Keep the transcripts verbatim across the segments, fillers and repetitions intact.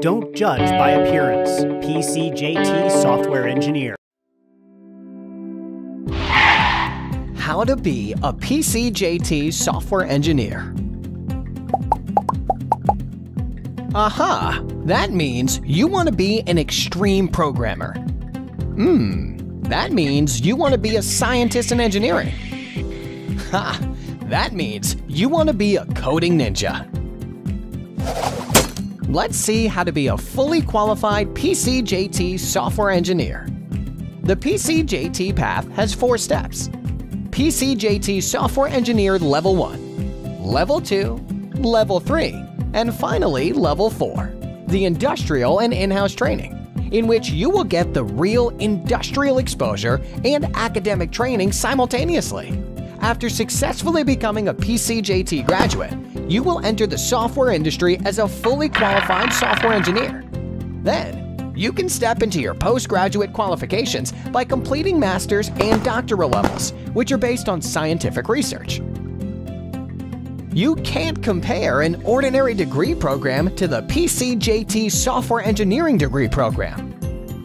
Don't judge by appearance. P C J T software engineer. How to be a P C J T software engineer. Aha! That means you want to be an extreme programmer. Hmm, that means you want to be a scientist in engineering. Ha! That means you want to be a coding ninja. Let's see how to be a fully qualified P C J T software engineer. The P C J T path has four steps. P C J T Software Engineer Level one, Level two, Level three, and finally Level four, the industrial and in-house training, in which you will get the real industrial exposure and academic training simultaneously. After successfully becoming a P C J T graduate, you will enter the software industry as a fully qualified software engineer. Then, you can step into your postgraduate qualifications by completing master's and doctoral levels, which are based on scientific research. You can't compare an ordinary degree program to the P C J T software engineering degree program.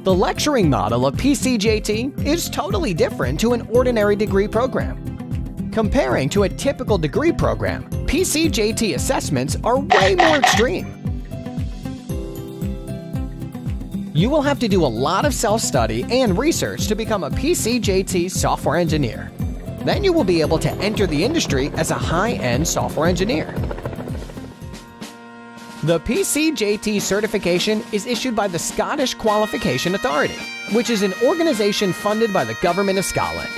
The lecturing model of P C J T is totally different to an ordinary degree program. Comparing to a typical degree program, P C J T assessments are way more extreme. You will have to do a lot of self-study and research to become a P C J T software engineer. Then you will be able to enter the industry as a high-end software engineer. The P C J T certification is issued by the Scottish Qualification Authority, which is an organization funded by the Government of Scotland.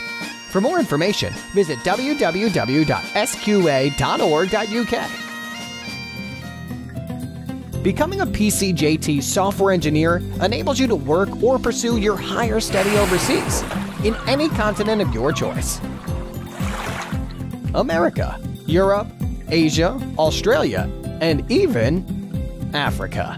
For more information, visit w w w dot s q a dot org dot u k. Becoming a P C J T software engineer enables you to work or pursue your higher study overseas in any continent of your choice. America, Europe, Asia, Australia, and even Africa.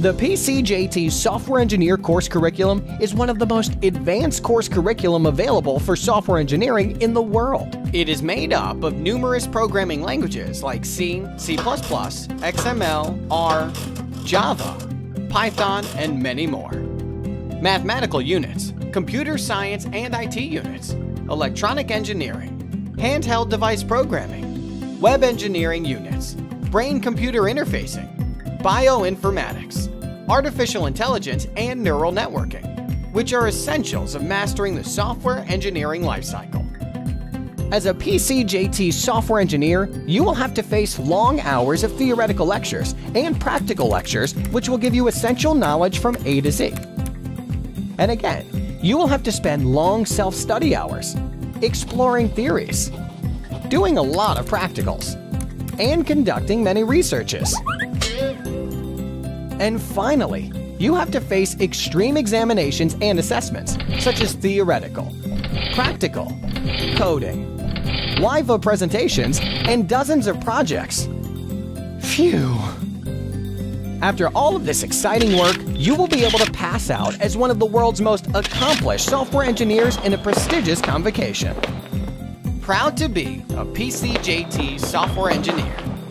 The P C J T Software Engineer course curriculum is one of the most advanced course curriculum available for software engineering in the world. It is made up of numerous programming languages like C, C plus plus, X M L, R, Java, Python, and many more. Mathematical units, computer science and I T units, electronic engineering, handheld device programming, web engineering units, brain-computer interfacing, bioinformatics, artificial intelligence, and neural networking, which are essentials of mastering the software engineering lifecycle. As a P C J T software engineer, you will have to face long hours of theoretical lectures and practical lectures, which will give you essential knowledge from A to Z. And again, you will have to spend long self-study hours, exploring theories, doing a lot of practicals, and conducting many researches. And finally, you have to face extreme examinations and assessments, such as theoretical, practical, coding, live presentations, and dozens of projects. Phew! After all of this exciting work, you will be able to pass out as one of the world's most accomplished software engineers in a prestigious convocation. Proud to be a P C J T software engineer.